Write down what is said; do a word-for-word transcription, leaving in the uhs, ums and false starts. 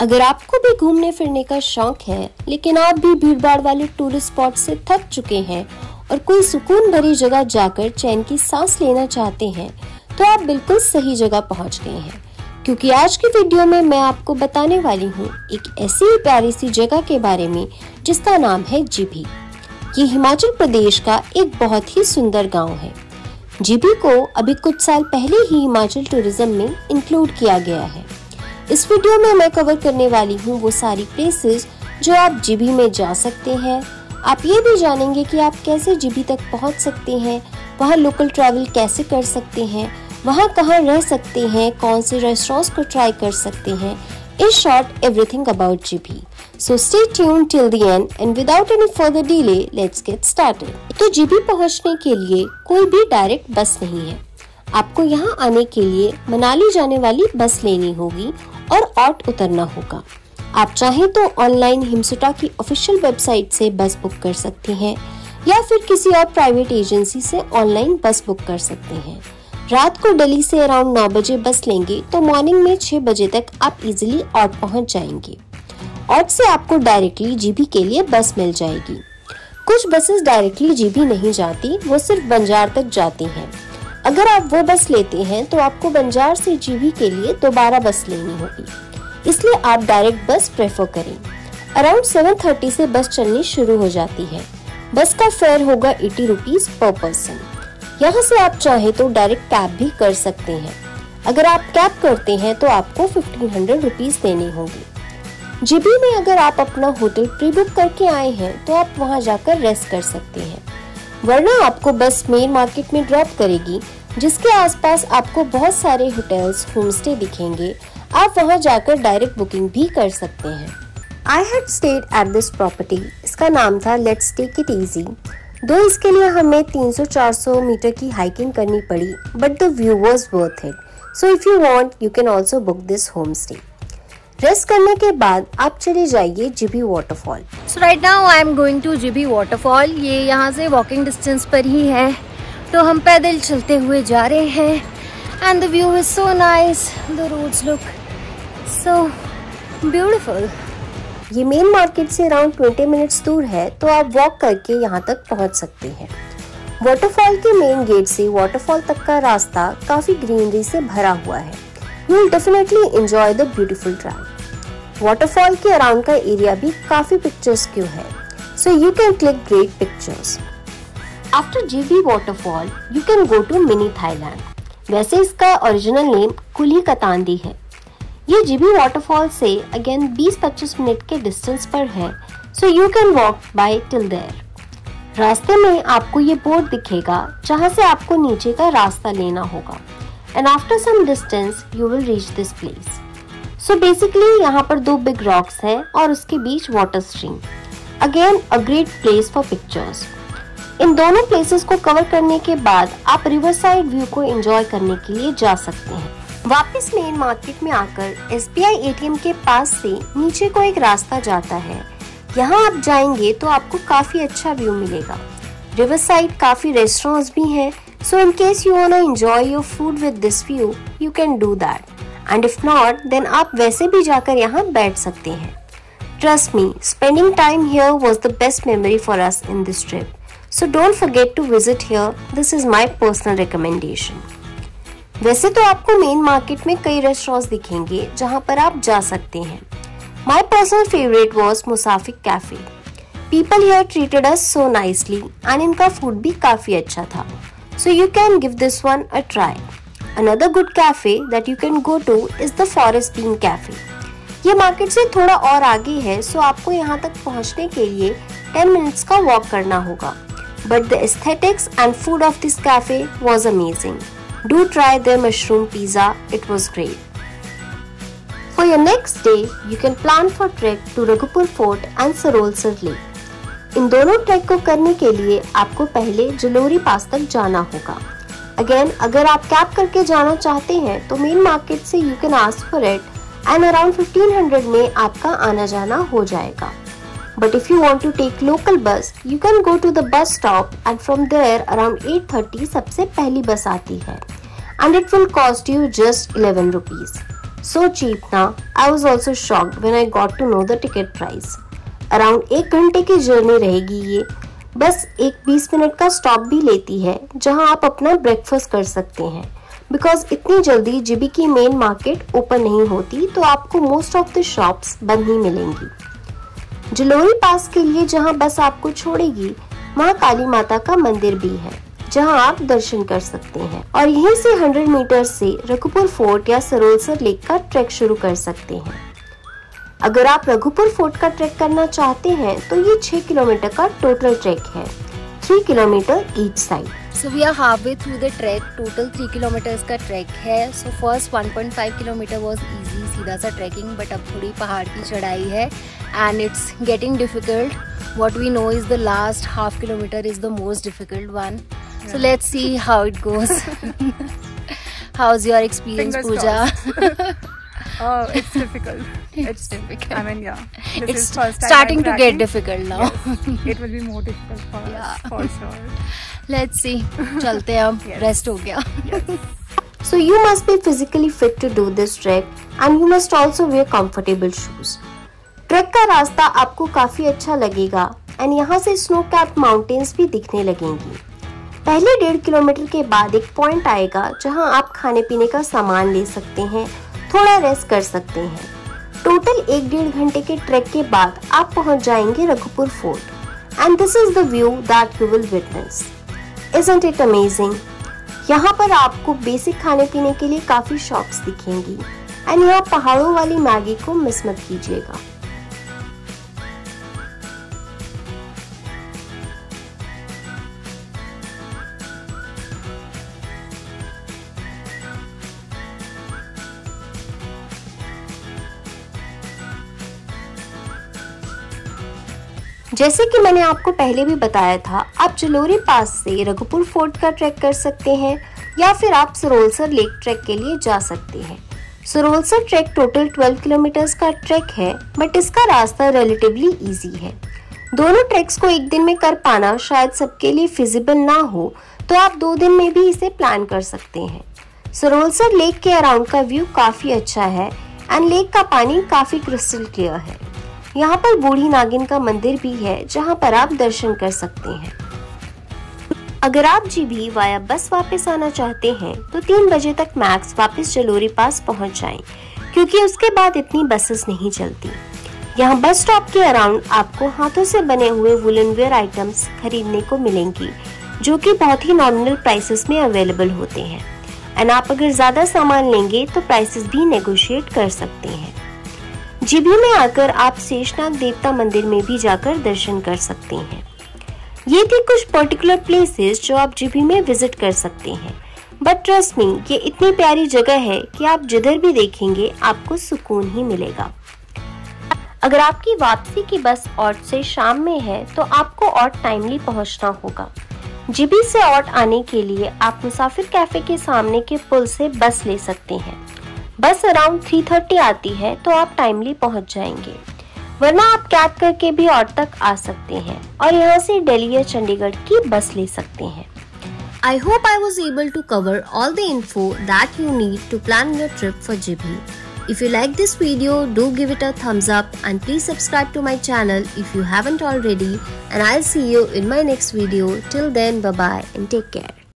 अगर आपको भी घूमने फिरने का शौक है लेकिन आप भी भीड़भाड़ वाले टूरिस्ट स्पॉट से थक चुके हैं और कोई सुकून भरी जगह जाकर चैन की सांस लेना चाहते हैं, तो आप बिल्कुल सही जगह पहुंच गए हैं, क्योंकि आज की वीडियो में मैं आपको बताने वाली हूँ एक ऐसी ही प्यारी सी जगह के बारे में जिसका नाम है जिभी। ये हिमाचल प्रदेश का एक बहुत ही सुंदर गांव है। जिभी को अभी कुछ साल पहले ही हिमाचल टूरिज्म में इंक्लूड किया गया है। इस वीडियो में मैं कवर करने वाली हूँ वो सारी प्लेसेस जो आप जिभी में जा सकते हैं। आप ये भी जानेंगे कि आप कैसे जिभी तक पहुँच सकते हैं, वहाँ लोकल ट्रैवल कैसे कर सकते हैं, वहाँ कहाँ रह सकते हैं, कौन से रेस्टोरेंट्स को ट्राई कर सकते हैं। In short everything about Jibhi. So stay tuned till the end and without any further delay let's get started. तो जिभी पहुँचने के लिए कोई भी डायरेक्ट बस नहीं है। आपको यहाँ आने के लिए मनाली जाने वाली बस लेनी होगी और ऑट उतरना होगा। आप चाहें तो ऑनलाइन हिमसुटा की ऑफिशियल वेबसाइट से बस बुक कर सकते हैं या फिर किसी और प्राइवेट एजेंसी से ऑनलाइन बस बुक कर सकते हैं। रात को दिल्ली से अराउंड नौ बजे बस लेंगे तो मॉर्निंग में छह बजे तक आप इजीली ऑट पहुंच जाएंगे। ऑट से आपको डायरेक्टली जिभी के लिए बस मिल जाएगी। कुछ बसेस डायरेक्टली जिभी नहीं जाती, वो सिर्फ बंजार तक जाती हैं। अगर आप वो बस लेते हैं तो आपको बंजार से जिभी के लिए दोबारा बस लेनी होगी, इसलिए आप डायरेक्ट बस प्रेफर करें। अराउंड साढ़े सात से बस चलनी शुरू हो जाती है। बस का फेयर होगा अस्सी रुपीस पर पर्सन। यहाँ से आप चाहे तो डायरेक्ट कैब भी कर सकते हैं। अगर आप कैब करते हैं तो आपको फिफ्टीन हंड्रेड रुपीज देने होंगे। जिभी में अगर आप अपना होटल प्री बुक करके आए हैं तो आप वहाँ जाकर रेस्ट कर सकते हैं, वरना आपको बस मेन मार्केट में ड्रॉप करेगी, जिसके आसपास आपको बहुत सारे होटल्स होमस्टे दिखेंगे। आप वहाँ जाकर डायरेक्ट बुकिंग भी कर सकते हैं। I had stayed at this property. इसका नाम था लेट्स टेक इट ईजी। दो इसके लिए हमें तीन सौ चार सौ मीटर की हाइकिंग करनी पड़ी, but the view was worth it. So if you want you can also book this home stay. Rest करने के बाद आप चले जाइए Jibhi waterfall. So right now I am going to Jibhi waterfall. ये यहाँ से वॉकिंग डिस्टेंस पर ही है, तो हम पैदल चलते हुए जा रहे हैं। And the view is so nice, the roads look so beautiful. ये मेन मार्केट से अराउंड बीस मिनट्स दूर है, तो आप वॉक करके यहाँ तक पहुँच सकते हैं। वाटरफॉल के मेन गेट से वाटरफॉल तक का रास्ता काफ़ी ग्रीनरी से भरा हुआ है। You will definitely enjoy the beautiful track. Waterfall के अराउंड का एरिया भी काफ़ी पिक्चर्स क्यू है, so you can click great pictures. After Jibhi waterfall you can go to mini Thailand. वैसे इसका ओरिजिनल नेम कुली कतांदी है। ये जिभी वाटरफॉल से अगेन बीस पच्चीस मिनट के डिस्टेंस पर है, so you can walk by till there. रास्ते में आपको ये बोर्ड दिखेगा जहाँ से आपको नीचे का रास्ता लेना होगा, and after some distance you will reach this place. So basically यहाँ पर दो बिग रॉक्स हैं और उसके बीच water stream. Again a great place for pictures. इन दोनों प्लेसेस को कवर करने के बाद आप रिवर साइड व्यू को एंजॉय करने के लिए जा सकते हैं। वापस मेन मार्केट में आकर S B I A T M के पास से नीचे को एक रास्ता जाता है। यहाँ आप जाएंगे तो आपको काफ़ी अच्छा व्यू मिलेगा। रिवर साइड काफ़ी रेस्टोरेंट्स भी हैं, so in case you want to enjoy your food with this view you can do that, and if not then आप वैसे भी जाकर यहाँ बैठ सकते हैं। Trust me, spending time here was the best memory for us in this trip, so don't forget to visit here. This is my personal recommendation. वैसे तो आपको मेन मार्केट में कई रेस्टोरेंट्स दिखेंगे जहां पर आप जा सकते हैं। My personal favourite was Musafir cafe. People here treated us so nicely and इनका फूड भी काफ़ी अच्छा था, so you can give this one a try. Another good cafe that you can go to is the forest bean cafe. ये market से थोड़ा और आगे है, सो आपको यहाँ तक पहुँचने के लिए टेन मिनट्स का वॉक करना होगा, but the aesthetics and food of this cafe was amazing. Do try their mushroom pizza, it was great. For your next day, you can plan for trek to Raghupur Fort and Sarolsar Lake. इन दोनों track को करने के लिए आपको पहले जलोरी पास तक जाना होगा। Again, अगर आप कैब करके जाना चाहते हैं तो मेन मार्केट से you can ask for it and around fifteen hundred में आपका आना जाना हो जाएगा। But if you want to take local bus, you can go to the bus stop and from there around eight thirty सबसे पहली बस आती है, and it will cost you just eleven rupees. so cheap ना, I was also shocked when I got to know the ticket price. Around एक घंटे की journey रहेगी ये, बस एक बीस मिनट का स्टॉप भी लेती है जहाँ आप अपना ब्रेकफास्ट कर सकते हैं बिकॉज इतनी जल्दी जिबी की मेन मार्केट ओपन नहीं होती तो आपको मोस्ट ऑफ द शॉप्स बंद ही मिलेंगी। जलोरी पास के लिए जहाँ बस आपको छोड़ेगी वहाँ काली माता का मंदिर भी है जहाँ आप दर्शन कर सकते हैं और यहीं से सौ मीटर से रघुपुर फोर्ट या सरोलसर लेक का ट्रैक शुरू कर सकते हैं। अगर आप रघुपुर फोर्ट का ट्रैक करना चाहते हैं तो ये छह किलोमीटर का टोटल ट्रैक है, three kilometre each side. So we are halfway through the track, total three kilometres का ट्रैक है। So first one point five kilometre was easy, सीधा सा ट्रैकिंग, बट अब थोड़ी पहाड़ की चढ़ाई है and it's getting difficult. What we know is the last half kilometre is the most difficult one. So let's see how it goes. How's your experience, Pooja? Oh, it's difficult. It's difficult. I mean, yeah. This it's is first time starting to get difficult now. Yes, it will be more difficult for yeah. us, for sure. Let's see. चलते हैं अब. Rest हो गया. So you must be physically fit to do this trek, and you must also wear comfortable shoes. Trek का रास्ता आपको काफी अच्छा लगेगा, and यहाँ से snow-capped mountains भी दिखने लगेंगी. पहले डेढ़ किलोमीटर के बाद एक पॉइंट आएगा जहां आप खाने पीने का सामान ले सकते हैं, थोड़ा रेस्ट कर सकते हैं। टोटल एक डेढ़ घंटे के ट्रैक के बाद आप पहुंच जाएंगे Raghupur fort and this is the view that you will witness. Isn't it amazing? यहां पर आपको बेसिक खाने पीने के लिए काफी शॉप्स दिखेंगी एंड यहाँ पहाड़ों वाली मैगी को मिस मत कीजिएगा। जैसे कि मैंने आपको पहले भी बताया था, आप जलोरी पास से रघुपुर फोर्ट का ट्रैक कर सकते हैं या फिर आप सरोलसर लेक ट्रैक के लिए जा सकते हैं। सरोलसर ट्रैक टोटल बारह किलोमीटर्स का ट्रैक है बट इसका रास्ता रिलेटिवली इजी है। दोनों ट्रैक्स को एक दिन में कर पाना शायद सबके लिए फिजिबल ना हो तो आप दो दिन में भी इसे प्लान कर सकते हैं। सरोलसर लेक के अराउंड का व्यू काफ़ी अच्छा है एंड लेक का पानी काफ़ी क्रिस्टल क्लियर है। यहाँ पर बूढ़ी नागिन का मंदिर भी है जहाँ पर आप दर्शन कर सकते हैं। अगर आप जिभी वाया बस वापस आना चाहते हैं तो तीन बजे तक मैक्स वापस जलोरी पास पहुँच जाएं, क्योंकि उसके बाद इतनी बसेस नहीं चलती। यहाँ बस स्टॉप के अराउंड आपको हाथों से बने हुए वुलन वेयर आइटम्स खरीदने को मिलेंगी जो कि बहुत ही नॉमिनल प्राइसेस में अवेलेबल होते हैं एंड आप अगर ज़्यादा सामान लेंगे तो प्राइसेस भी नेगोशिएट कर सकते हैं। जिभी में आकर आप शेषनाग देवता मंदिर में भी जाकर दर्शन कर सकते हैं। ये थी कुछ पर्टिकुलर प्लेसेस जो आप जिभी में विजिट कर सकते हैं, बट ट्रस्ट मी ये इतनी प्यारी जगह है कि आप जिधर भी देखेंगे आपको सुकून ही मिलेगा। अगर आपकी वापसी की बस ऑट से शाम में है तो आपको ऑट टाइमली पहुंचना होगा। जिभी से ऑट आने के लिए आप मुसाफिर कैफे के सामने के पुल से बस ले सकते हैं। बस अराउंड तीन तीस आती है तो आप टाइमली पहुंच जाएंगे, वरना आप कैब करके भी और तक आ सकते हैं और यहां से दिल्ली या चंडीगढ़ की बस ले सकते हैं। I hope I was able to cover all the info that you need to plan your trip for Jibhi. If you like this video do give it a thumbs up and please subscribe to my channel if you haven't already and I will see you in my next video. Till then bye bye and take care.